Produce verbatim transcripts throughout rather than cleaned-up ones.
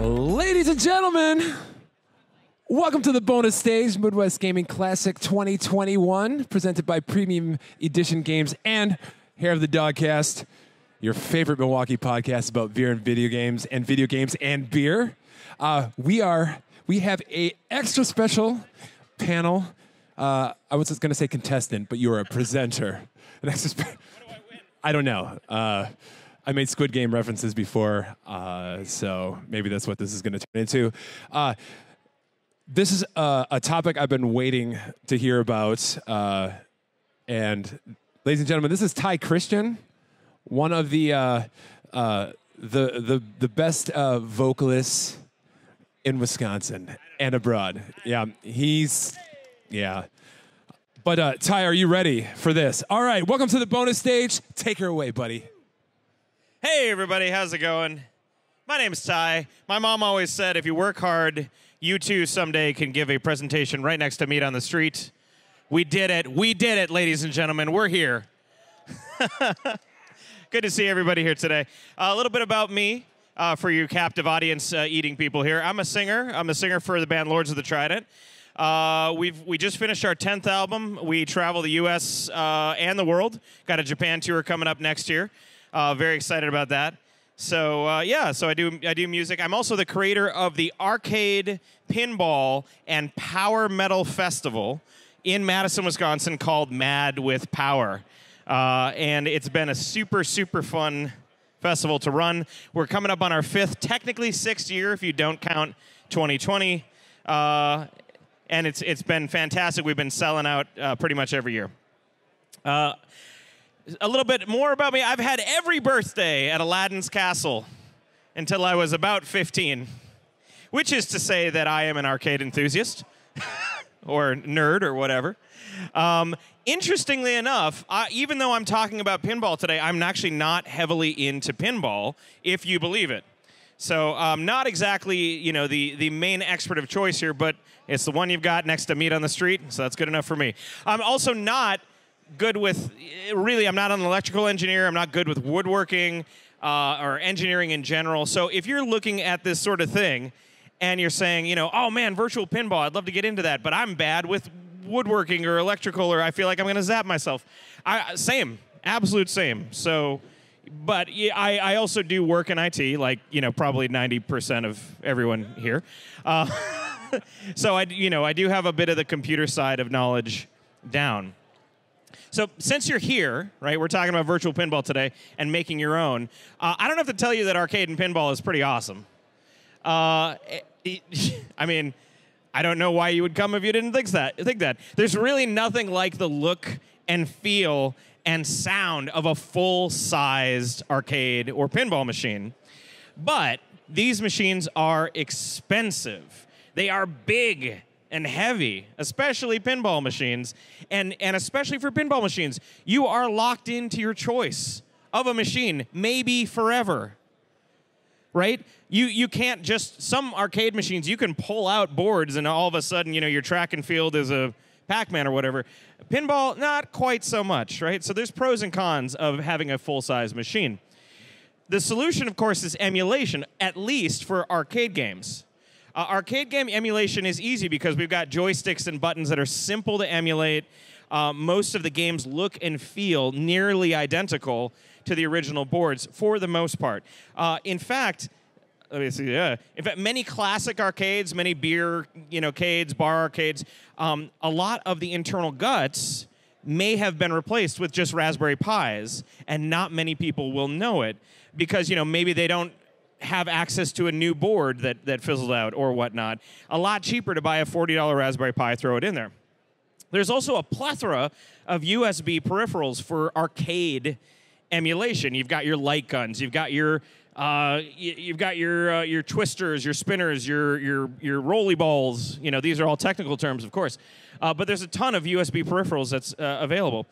Ladies and gentlemen, welcome to the bonus stage, Midwest Gaming Classic twenty twenty-one, presented by Premium Edition Games and Hair of the Dogcast, your favorite Milwaukee podcast about beer and video games and video games and beer. Uh, we are we have a extra special panel. Uh, I was just going to say contestant, but you are a presenter. An extra spe what do I win? I don't know. Uh, I made Squid Game references before, uh, so maybe that's what this is going to turn into. Uh, this is a, a topic I've been waiting to hear about. Uh, and ladies and gentlemen, this is Ty Christian, one of the uh, uh, the, the the best uh, vocalists in Wisconsin and abroad. Yeah, he's yeah. But uh, Ty, are you ready for this? All right, welcome to the bonus stage. Take her away, buddy. Hey everybody, how's it going? My name's Ty. My mom always said if you work hard, you too someday can give a presentation right next to Meat on the Street. We did it. We did it, ladies and gentlemen. We're here. Good to see everybody here today. Uh, a little bit about me uh, for you captive audience uh, eating people here. I'm a singer. I'm a singer for the band Lords of the Trident. Uh, we've, we just finished our tenth album. We travel the U S uh, and the world. Got a Japan tour coming up next year. Uh, very excited about that. So uh, yeah, so I do I do music. I'm also the creator of the arcade pinball and power metal festival in Madison, Wisconsin, called Mad with Power, uh, and it's been a super super fun festival to run. We're coming up on our fifth, technically sixth year if you don't count twenty twenty, uh, and it's it's been fantastic. We've been selling out uh, pretty much every year. Uh, A little bit more about me. I've had every birthday at Aladdin's Castle until I was about fifteen, which is to say that I am an arcade enthusiast or nerd or whatever. Um, interestingly enough, I, even though I'm talking about pinball today, I'm actually not heavily into pinball, if you believe it. So I'm um, not exactly, you know, the, the main expert of choice here, but it's the one you've got next to Meat on the Street, so that's good enough for me. I'm also not good with, really, I'm not an electrical engineer. I'm not good with woodworking uh, or engineering in general. So if you're looking at this sort of thing and you're saying, you know, oh man, virtual pinball, I'd love to get into that, but I'm bad with woodworking or electrical, or I feel like I'm going to zap myself. I, same, absolute same. So, but I, I also do work in I T, like, you know, probably ninety percent of everyone here. Uh, so I, you know, I do have a bit of the computer side of knowledge down. So since you're here, right, we're talking about virtual pinball today and making your own. Uh, I don't have to tell you that arcade and pinball is pretty awesome. Uh, it, it, I mean, I don't know why you would come if you didn't think that. Think that. There's really nothing like the look and feel and sound of a full-sized arcade or pinball machine. But these machines are expensive. They are big and heavy, especially pinball machines, and, and especially for pinball machines. You are locked into your choice of a machine, maybe forever, right? You, you can't just, some arcade machines, you can pull out boards and all of a sudden, you know, your track and field is a Pac-Man or whatever. Pinball, not quite so much, right? So there's pros and cons of having a full-size machine. The solution, of course, is emulation, at least for arcade games. Uh, arcade game emulation is easy because we've got joysticks and buttons that are simple to emulate. Uh, most of the games look and feel nearly identical to the original boards for the most part. Uh, in fact, let me see. Yeah, in fact, many classic arcades, many beer, you know, arcades, bar arcades, um, a lot of the internal guts may have been replaced with just Raspberry Pis, and not many people will know it because, you know, maybe they don't have access to a new board that, that fizzled out or whatnot. A lot cheaper to buy a forty dollar Raspberry Pi, throw it in there. There's also a plethora of U S B peripherals for arcade emulation. You've got your light guns, you've got your uh, you've got your uh, your twisters, your spinners, your your your rolly balls. You know, these are all technical terms, of course. Uh, but there's a ton of U S B peripherals that's uh, available.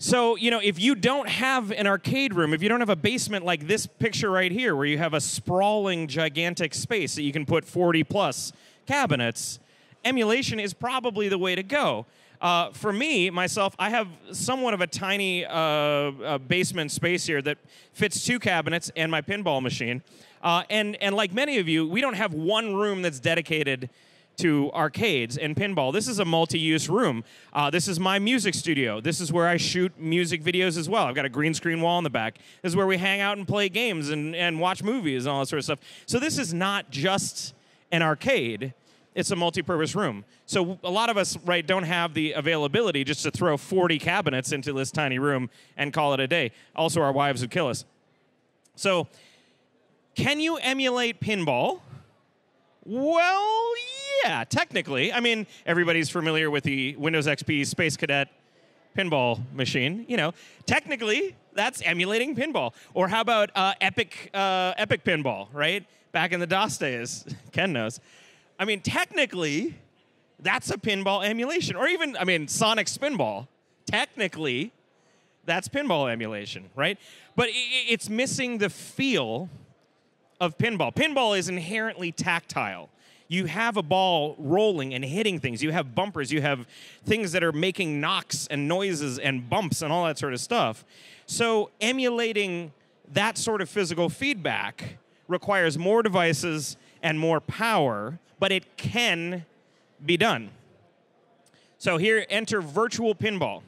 So, you know, if you don't have an arcade room, if you don't have a basement like this picture right here, where you have a sprawling, gigantic space that you can put forty plus cabinets, emulation is probably the way to go. Uh, for me, myself, I have somewhat of a tiny uh, uh, basement space here that fits two cabinets and my pinball machine. Uh, and, and like many of you, we don't have one room that's dedicated to arcades and pinball. This is a multi-use room. Uh, this is my music studio. This is where I shoot music videos as well. I've got a green screen wall in the back. This is where we hang out and play games and, and watch movies and all that sort of stuff. So this is not just an arcade. It's a multi-purpose room. So a lot of us, right, don't have the availability just to throw forty cabinets into this tiny room and call it a day. Also, our wives would kill us. So can you emulate pinball? Well, yeah, technically. I mean, everybody's familiar with the Windows X P Space Cadet pinball machine. You know, technically, that's emulating pinball. Or how about uh, Epic, uh, Epic Pinball, right? Back in the DOS days, Ken knows. I mean, technically, that's a pinball emulation. Or even, I mean, Sonic Spinball. Technically, that's pinball emulation, right? But it's missing the feel of pinball. Pinball is inherently tactile. You have a ball rolling and hitting things. You have bumpers. You have things that are making knocks and noises and bumps and all that sort of stuff. So emulating that sort of physical feedback requires more devices and more power, but it can be done. So here, enter virtual pinball.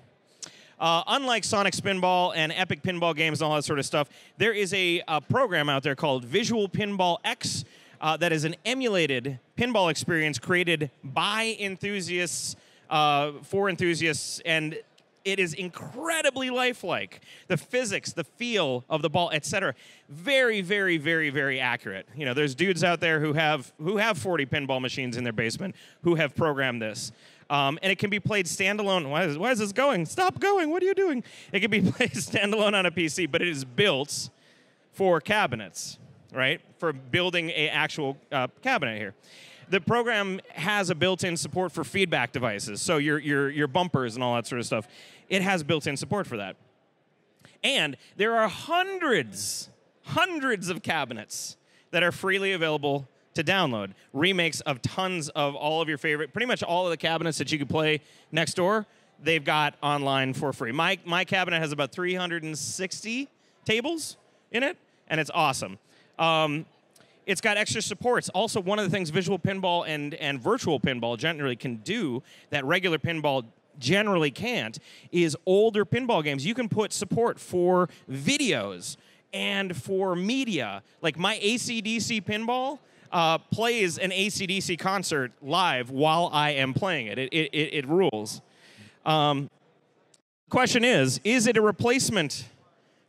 Uh, unlike Sonic Spinball and Epic Pinball games and all that sort of stuff, there is a, a program out there called Visual Pinball X uh, that is an emulated pinball experience created by enthusiasts, uh, for enthusiasts, and it is incredibly lifelike. The physics, the feel of the ball, et cetera. Very, very, very, very accurate. You know, there's dudes out there who have who have forty pinball machines in their basement who have programmed this. Um, and it can be played standalone. Why is, why is this going? Stop going. What are you doing? It can be played standalone on a P C, but it is built for cabinets, right? For building an actual uh, cabinet here. The program has a built-in support for feedback devices, so your, your, your bumpers and all that sort of stuff. It has built-in support for that. And there are hundreds, hundreds of cabinets that are freely available to download. Remakes of tons of all of your favorite, pretty much all of the cabinets that you could play next door, they've got online for free. My, my cabinet has about three hundred sixty tables in it, and it's awesome. Um, It's got extra supports. Also, one of the things visual pinball and, and virtual pinball generally can do that regular pinball generally can't is older pinball games. You can put support for videos and for media. Like my A C D C pinball uh, plays an A C D C concert live while I am playing it. It, it, it, it rules. Um, question is, is it a replacement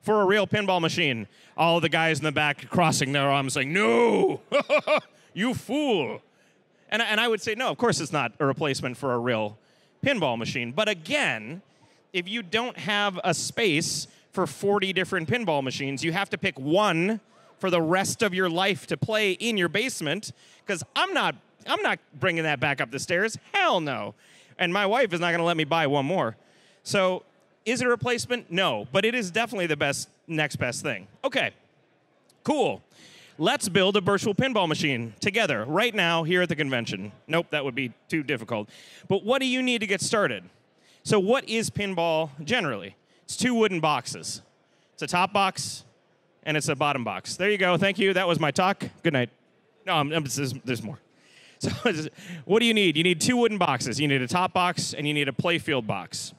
for a real pinball machine? All the guys in the back crossing their arms saying, no, you fool. And, and I would say, no, of course it's not a replacement for a real pinball machine. But again, if you don't have a space for forty different pinball machines, you have to pick one for the rest of your life to play in your basement, because I'm not, I'm not bringing that back up the stairs. Hell no. And my wife is not going to let me buy one more. So is it a replacement? No, but it is definitely the best, next best thing. Okay, cool. Let's build a virtual pinball machine together right now here at the convention. Nope, that would be too difficult. But what do you need to get started? So what is pinball generally? It's two wooden boxes. It's a top box and it's a bottom box. There you go, thank you, that was my talk. Good night. No, I'm, I'm, there's, there's more. So what do you need? You need two wooden boxes. You need a top box and you need a playfield box.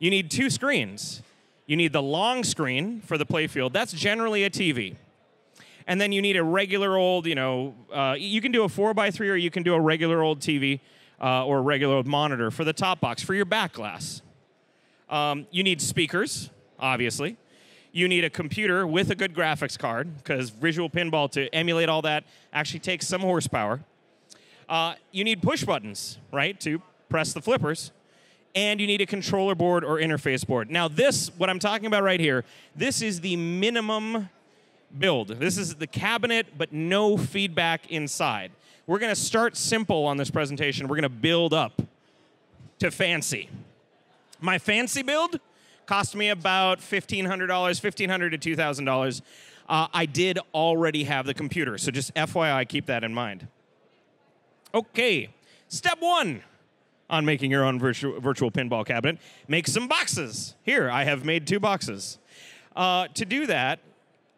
You need two screens. You need the long screen for the playfield. That's generally a T V. And then you need a regular old, you know, uh, you can do a four by three or you can do a regular old T V uh, or a regular old monitor for the top box, for your back glass. Um, you need speakers, obviously. You need a computer with a good graphics card, because visual pinball, to emulate all that, actually takes some horsepower. Uh, you need push buttons, right, to press the flippers. And you need a controller board or interface board. Now this, what I'm talking about right here, this is the minimum build. This is the cabinet, but no feedback inside. We're going to start simple on this presentation. We're going to build up to fancy. My fancy build cost me about fifteen hundred dollars, fifteen hundred dollars to two thousand dollars. Uh, I did already have the computer, so just F Y I, keep that in mind. Okay, step one. on making your own virtu virtual pinball cabinet, make some boxes. Here, I have made two boxes. Uh, to do that,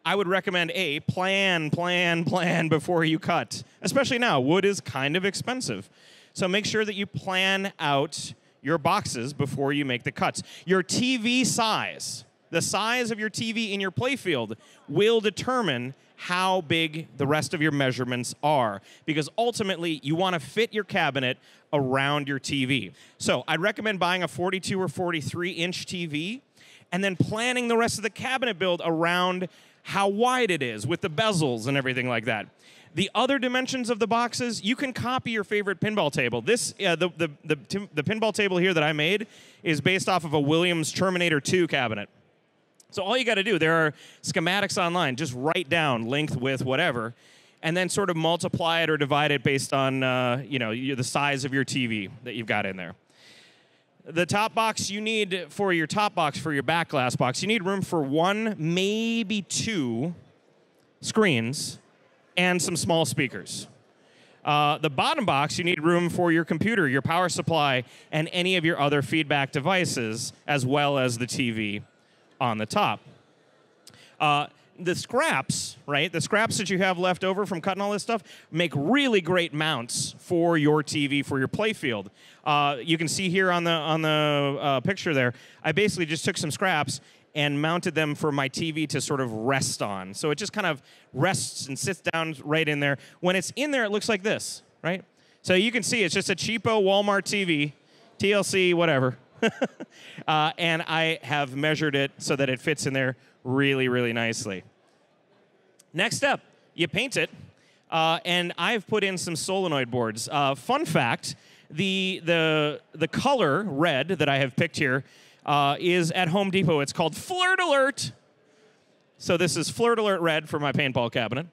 I would recommend A, plan, plan, plan before you cut. Especially now, wood is kind of expensive. So make sure that you plan out your boxes before you make the cuts. Your T V size, the size of your T V in your playfield will determine how big the rest of your measurements are, because ultimately you want to fit your cabinet around your T V. So I'd recommend buying a forty-two or forty-three inch T V and then planning the rest of the cabinet build around how wide it is with the bezels and everything like that. The other dimensions of the boxes, you can copy your favorite pinball table. This, uh, the, the, the, the pinball table here that I made is based off of a Williams Terminator two cabinet. So all you got to do, there are schematics online. Just write down length, width, whatever, and then sort of multiply it or divide it based on uh, you know, the size of your T V that you've got in there. The top box you need for your top box, for your back glass box, you need room for one, maybe two screens and some small speakers. Uh, the bottom box, you need room for your computer, your power supply, and any of your other feedback devices, as well as the T V on the top. Uh, the scraps, right, the scraps that you have left over from cutting all this stuff make really great mounts for your T V, for your playfield. Uh, you can see here on the, on the uh, picture there, I basically just took some scraps and mounted them for my T V to sort of rest on. So it just kind of rests and sits down right in there. When it's in there, it looks like this, right? So you can see it's just a cheapo Walmart T V, T L C, whatever. uh, and I have measured it so that it fits in there really, really nicely. Next step, you paint it, uh, and I've put in some solenoid boards. Uh, fun fact, the, the, the color red that I have picked here uh, is at Home Depot. It's called Flirt Alert. So this is Flirt Alert red for my paintball cabinet.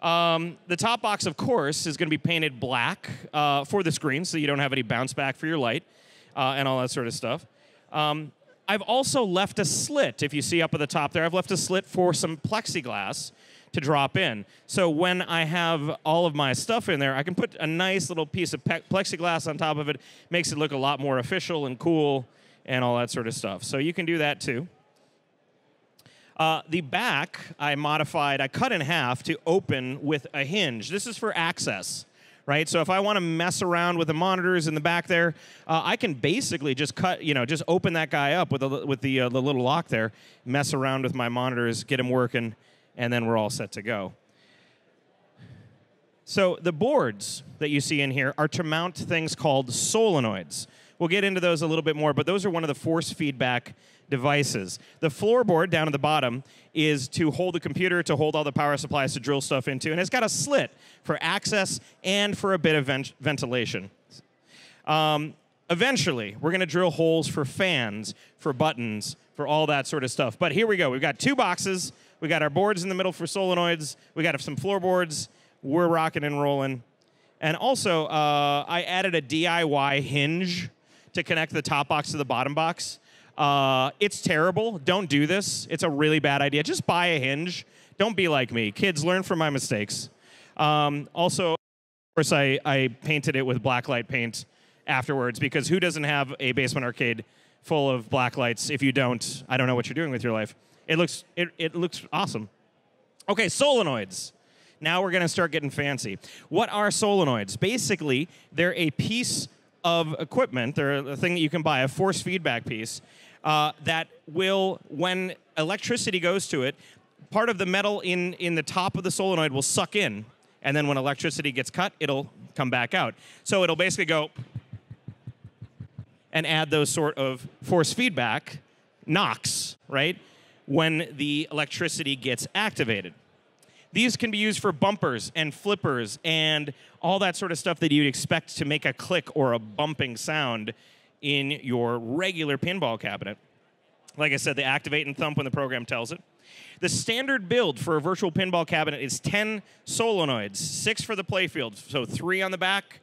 Um, the top box, of course, is going to be painted black uh, for the screen, so you don't have any bounce back for your light. Uh, and all that sort of stuff. Um, I've also left a slit, if you see up at the top there, I've left a slit for some plexiglass to drop in. So when I have all of my stuff in there, I can put a nice little piece of plexiglass on top of it, makes it look a lot more official and cool and all that sort of stuff. So you can do that too. Uh, the back, I modified, I cut in half to open with a hinge. This is for access. Right, so if I want to mess around with the monitors in the back there, uh, I can basically just cut, you know, just open that guy up with the, with the, uh, the little lock there, mess around with my monitors, get them working, and then we're all set to go. So the boards that you see in here are to mount things called solenoids. We'll get into those a little bit more, but those are one of the force feedback devices. The floorboard down at the bottom is to hold the computer, to hold all the power supplies to drill stuff into, and it's got a slit for access and for a bit of vent ventilation. Um, eventually, we're going to drill holes for fans, for buttons, for all that sort of stuff. But here we go. We've got two boxes. We've got our boards in the middle for solenoids. We've got some floorboards. We're rocking and rolling. And also, uh, I added a D I Y hinge to connect the top box to the bottom box. Uh, it's terrible. Don't do this. It's a really bad idea. Just buy a hinge. Don't be like me. Kids, learn from my mistakes. Um, also, of course, I, I painted it with blacklight paint afterwards, because who doesn't have a basement arcade full of blacklights? If you don't, I don't know what you're doing with your life. It looks, it, it looks awesome. Okay, solenoids. Now we're going to start getting fancy. What are solenoids? Basically, they're a piece of equipment, they're a thing that you can buy, a force feedback piece, uh, that will, when electricity goes to it, part of the metal in, in the top of the solenoid will suck in, and then when electricity gets cut, it'll come back out. So it'll basically go and add those sort of force feedback knocks, right, when the electricity gets activated. These can be used for bumpers and flippers and all that sort of stuff that you'd expect to make a click or a bumping sound in your regular pinball cabinet. Like I said, they activate and thump when the program tells it. The standard build for a virtual pinball cabinet is ten solenoids, six for the playfield, so three on the back,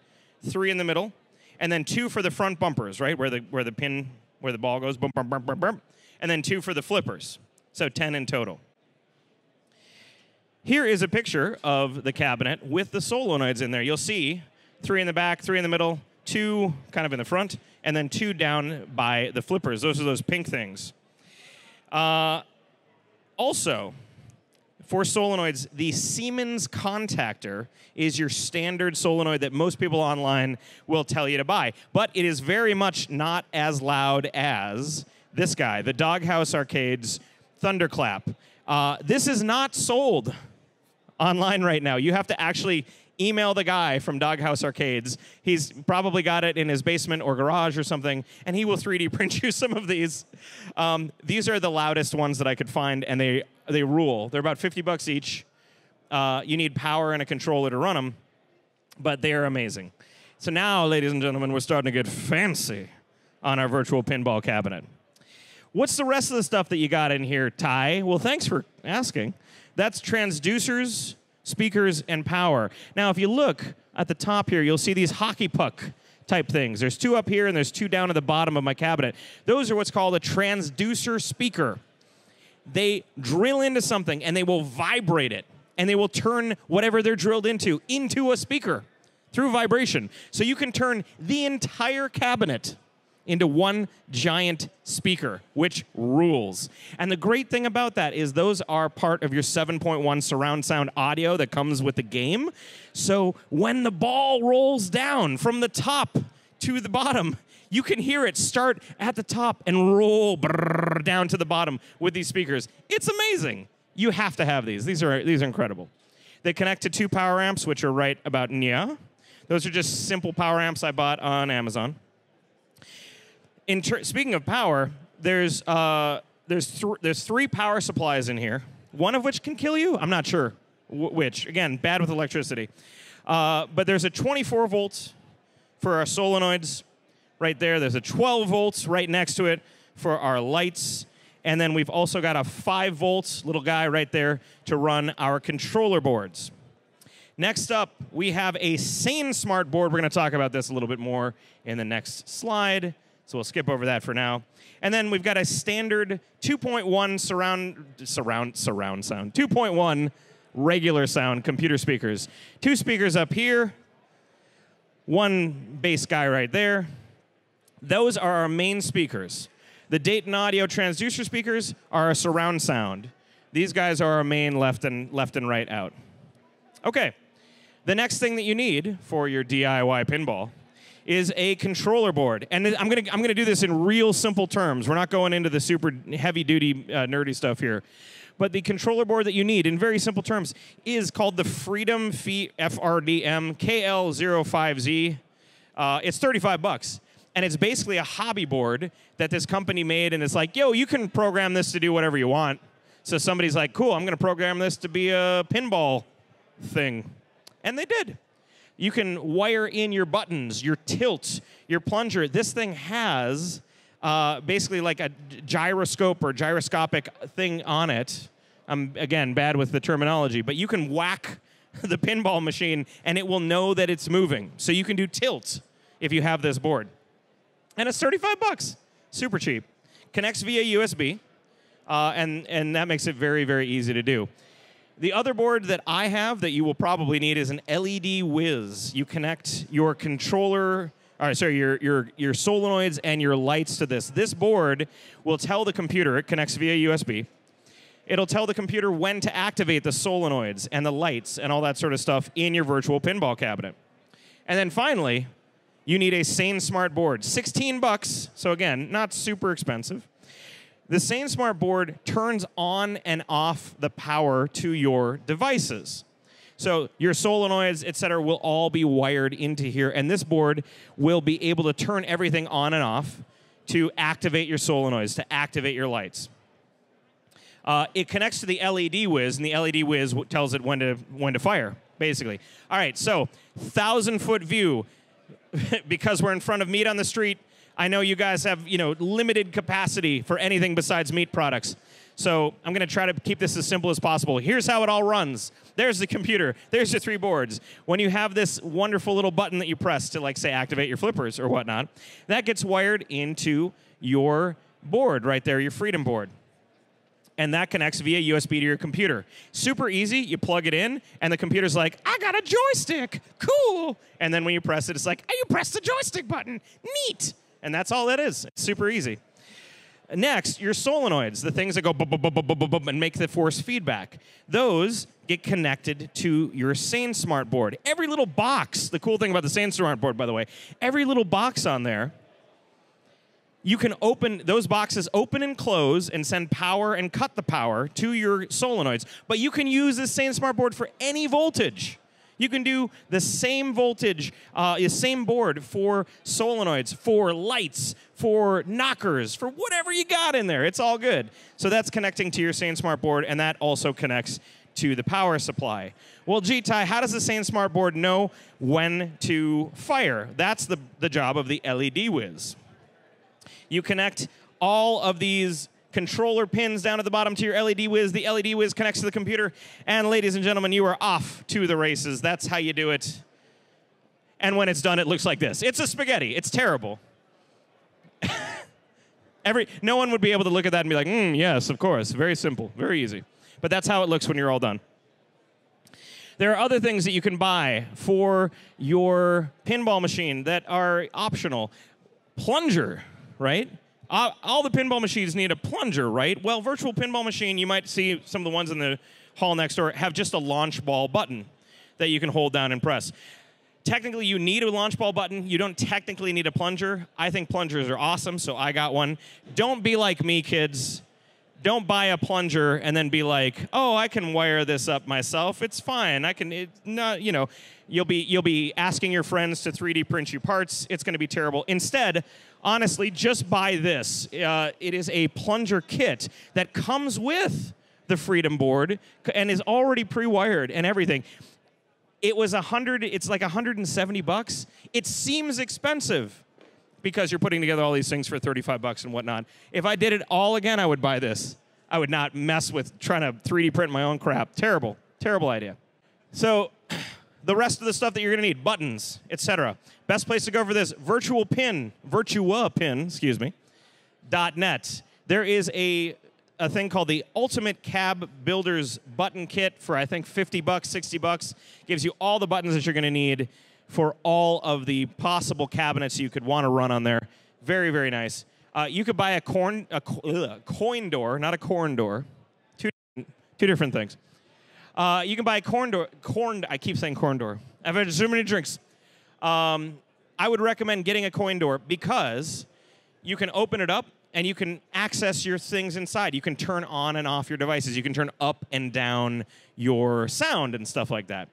three in the middle, and then two for the front bumpers, right, where the, where the pin, where the ball goes, bump, bump, bump, bump, bump, and then two for the flippers, so ten in total. Here is a picture of the cabinet with the solenoids in there. You'll see three in the back, three in the middle, two kind of in the front, and then two down by the flippers. Those are those pink things. Uh, also, for solenoids, the Siemens contactor is your standard solenoid that most people online will tell you to buy. But it is very much not as loud as this guy, the Doghouse Arcade's Thunderclap. Uh, this is not sold online right now. You have to actually email the guy from Doghouse Arcades. He's probably got it in his basement or garage or something, and he will three D print you some of these. Um, these are the loudest ones that I could find, and they they rule. They're about fifty bucks each. Uh, you need power and a controller to run them, but they are amazing. So now, ladies and gentlemen, we're starting to get fancy on our virtual pinball cabinet. What's the rest of the stuff that you got in here, Ty? Well, thanks for asking. That's transducers, speakers, and power. Now, if you look at the top here, you'll see these hockey puck type things. There's two up here, and there's two down at the bottom of my cabinet. Those are what's called a transducer speaker. They drill into something, and they will vibrate it, and they will turn whatever they're drilled into into a speaker through vibration. So you can turn the entire cabinet into one giant speaker, which rules. And the great thing about that is those are part of your seven point one surround sound audio that comes with the game. So when the ball rolls down from the top to the bottom, you can hear it start at the top and roll brrr, down to the bottom with these speakers. It's amazing. You have to have these. These are, these are incredible. They connect to two power amps, which are right about near. Those are just simple power amps I bought on Amazon. In speaking of power, there's, uh, there's, th there's three power supplies in here, one of which can kill you. I'm not sure w which. Again, bad with electricity. Uh, but there's a twenty-four volts for our solenoids right there. There's a twelve volts right next to it for our lights. And then we've also got a five volts little guy right there to run our controller boards. Next up, we have a SainSmart board. We're going to talk about this a little bit more in the next slide. So we'll skip over that for now. And then we've got a standard two point one surround, surround, surround sound, two point one regular sound computer speakers. Two speakers up here, one bass guy right there. Those are our main speakers. The Dayton Audio transducer speakers are our surround sound. These guys are our main left and, left and right out. Okay, the next thing that you need for your D I Y pinball is a controller board. And I'm gonna, I'm gonna do this in real simple terms. We're not going into the super heavy-duty uh, nerdy stuff here. But the controller board that you need, in very simple terms, is called the Freedom Feet F R D M K L zero five Z. Uh, it's thirty-five bucks. And it's basically a hobby board that this company made, and it's like, yo, you can program this to do whatever you want. So somebody's like, cool, I'm gonna program this to be a pinball thing. And they did. You can wire in your buttons, your tilt, your plunger. This thing has uh, basically like a gyroscope or gyroscopic thing on it. I'm, again, bad with the terminology, but you can whack the pinball machine and it will know that it's moving. So you can do tilt if you have this board. And it's thirty-five bucks, super cheap. Connects via U S B, uh, and, and that makes it very, very easy to do. The other board that I have that you will probably need is an L E D Wiz. You connect your controller, or sorry, your, your, your solenoids and your lights to this. This board will tell the computer, it connects via U S B, it'll tell the computer when to activate the solenoids and the lights and all that sort of stuff in your virtual pinball cabinet. And then finally, you need a SainSmart board, sixteen bucks, so again, not super expensive. The SainSmart board turns on and off the power to your devices. So your solenoids, et cetera, will all be wired into here, and this board will be able to turn everything on and off to activate your solenoids, to activate your lights. Uh, it connects to the L E D Wiz, and the L E D Wiz tells it when to, when to fire, basically. All right, so thousand-foot view. Because we're in front of meat on the street, I know you guys have, you know, limited capacity for anything besides meat products. So I'm going to try to keep this as simple as possible. Here's how it all runs. There's the computer. There's your three boards. When you have this wonderful little button that you press to, like, say, activate your flippers or whatnot, that gets wired into your board right there, your Freedom board. and that connects via U S B to your computer. Super easy, you plug it in, and the computer's like, I got a joystick, cool. And then when you press it, it's like, oh, you pressed the joystick button, neat. And that's all that is, it's super easy. Next, your solenoids, the things that go b-b-b-b-b-b-b and make the force feedback. Those get connected to your SainSmart board. Every little box, the cool thing about the SainSmart board, by the way, every little box on there, you can open, those boxes open and close and send power and cut the power to your solenoids. But you can use this SainSmart board for any voltage. You can do the same voltage, uh, the same board for solenoids, for lights, for knockers, for whatever you got in there. It's all good. So that's connecting to your SainSmart board, and that also connects to the power supply. Well, gee, Ty, how does the SainSmart board know when to fire? That's the, the job of the L E D Wiz. You connect all of these controller pins down at the bottom to your L E D Wiz. The L E D Wiz connects to the computer. And ladies and gentlemen, you are off to the races. That's how you do it. And when it's done, it looks like this. It's a spaghetti. It's terrible. Every, no one would be able to look at that and be like, mm, yes, of course. Very simple. Very easy. But that's how it looks when you're all done. There are other things that you can buy for your pinball machine that are optional. Plunger, right? Uh, all the pinball machines need a plunger, right? Well, virtual pinball machine, you might see some of the ones in the hall next door, have just a launch ball button that you can hold down and press. Technically, you need a launch ball button. You don't technically need a plunger. I think plungers are awesome, so I got one. Don't be like me, kids. Don't buy a plunger and then be like, oh, I can wire this up myself. It's fine. I can, it, not, you know, you'll be, you'll be asking your friends to three D print you parts. It's going to be terrible. Instead, honestly, just buy this. Uh, it is a plunger kit that comes with the Freedom board and is already pre-wired and everything. It was a hundred, it's like one hundred seventy bucks. It seems expensive, because you're putting together all these things for thirty-five bucks and whatnot. If I did it all again, I would buy this. I would not mess with trying to three D print my own crap. Terrible, terrible idea. So the rest of the stuff that you're gonna need, buttons, et cetera. Best place to go for this, virtual pin, Virtua Pin, excuse me, .net. There is a, a thing called the Ultimate Cab Builders Button Kit for I think fifty bucks, sixty bucks. Gives you all the buttons that you're gonna need for all of the possible cabinets you could want to run on there. Very, very nice. Uh, you could buy a, corn, a ugh, coin door, not a corn door. Two, two different things. Uh, you can buy a corn door. Corn, I keep saying corn door. I've had so many drinks. Um, I would recommend getting a coin door because you can open it up and you can access your things inside. You can turn on and off your devices. You can turn up and down your sound and stuff like that.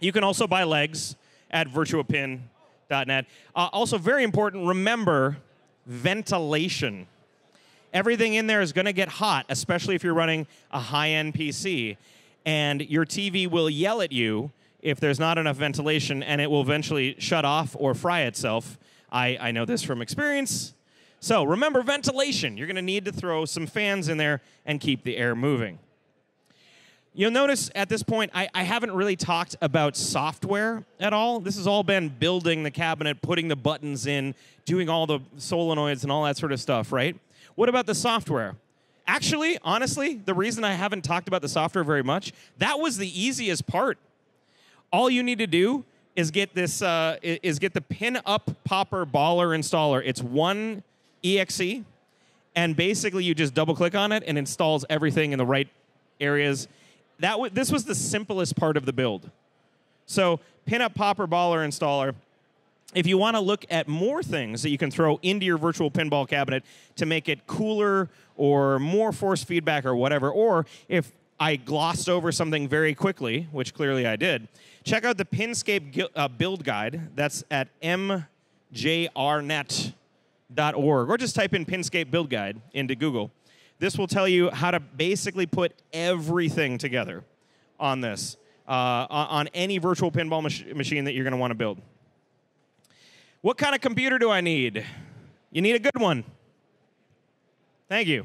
You can also buy legs at virtua pin dot net. Uh, also very important, remember ventilation. Everything in there is gonna get hot, especially if you're running a high-end P C, and your T V will yell at you if there's not enough ventilation, and it will eventually shut off or fry itself. I, I know this from experience. So remember ventilation. You're gonna need to throw some fans in there and keep the air moving. You'll notice at this point, I, I haven't really talked about software at all. This has all been building the cabinet, putting the buttons in, doing all the solenoids and all that sort of stuff, right? What about the software? Actually, honestly, the reason I haven't talked about the software very much, that was the easiest part. All you need to do is get this, uh, is get the Pin-Up Popper Baller Installer. It's one E X E, and basically you just double-click on it and installs everything in the right areas. That w this was the simplest part of the build. So Pin-Up Popper Baller Installer. If you want to look at more things that you can throw into your virtual pinball cabinet to make it cooler or more force feedback or whatever, or if I glossed over something very quickly, which clearly I did, check out the Pinscape uh, build guide. That's at m j r net dot org, or just type in Pinscape build guide into Google. This will tell you how to basically put everything together on this, uh, on any virtual pinball mach machine that you're going to want to build. What kind of computer do I need? You need a good one. Thank you.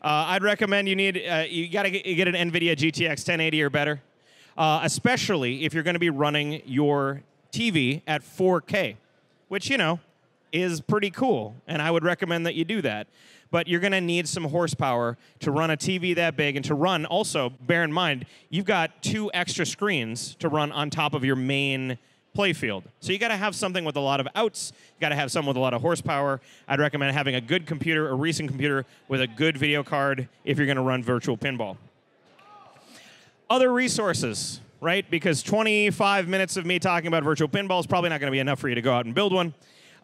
Uh, I'd recommend you need, uh, you got to get an NVIDIA G T X ten eighty or better, uh, especially if you're going to be running your T V at four K, which, you know, is pretty cool, and I would recommend that you do that. But you're going to need some horsepower to run a T V that big and to run, also, bear in mind, you've got two extra screens to run on top of your main playfield. So you got to have something with a lot of outs. You got to have something with a lot of horsepower. I'd recommend having a good computer, a recent computer, with a good video card if you're going to run virtual pinball. Other resources, right? Because twenty-five minutes of me talking about virtual pinball is probably not going to be enough for you to go out and build one.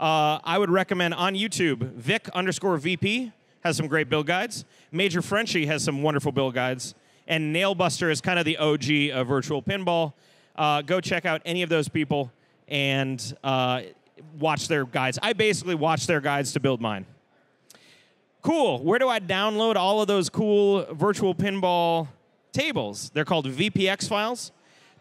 Uh, I would recommend on YouTube, Vic underscore V P has some great build guides. Major Frenchie has some wonderful build guides. And Nailbuster is kind of the O G of virtual pinball. Uh, go check out any of those people and uh, watch their guides. I basically watch their guides to build mine. Cool. Where do I download all of those cool virtual pinball tables? They're called V P X files.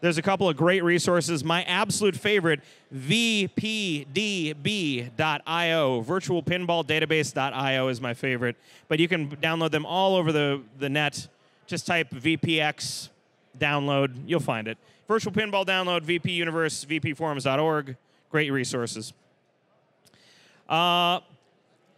There's a couple of great resources. My absolute favorite, V P D B dot I O, virtual pinball database dot I O is my favorite. But you can download them all over the, the net. Just type V P X download. You'll find it. Virtual Pinball Download, V P Universe, V P forums dot org. Great resources. Uh,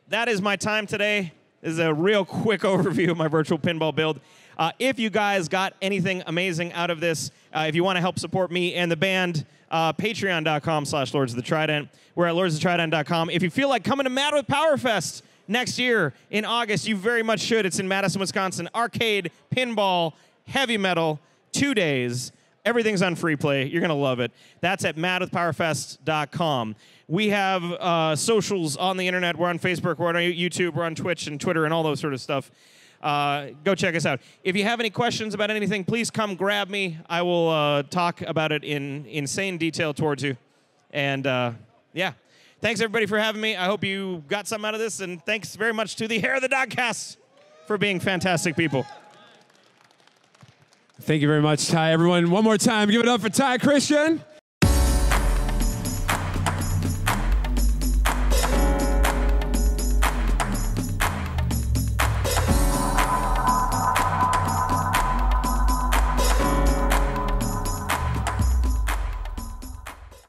that is my time today. This is a real quick overview of my virtual pinball build. Uh, if you guys got anything amazing out of this, uh, if you want to help support me and the band, uh, patreon dot com slash Lords of the Trident. We're at lords of the trident dot com. If you feel like coming to Mad with Powerfest next year in August, you very much should. It's in Madison, Wisconsin. Arcade, pinball, heavy metal, two days. Everything's on free play. You're going to love it. That's at mad with power fest dot com. We have uh, socials on the internet. We're on Facebook. We're on YouTube. We're on Twitch and Twitter and all those sort of stuff. Uh, go check us out. If you have any questions about anything, please come grab me. I will uh, talk about it in insane detail towards you. And, uh, yeah. Thanks, everybody, for having me. I hope you got something out of this. And thanks very much to the Hair of the Dogcast for being fantastic people. Thank you very much, Ty. Everyone, one more time, give it up for Ty Christian.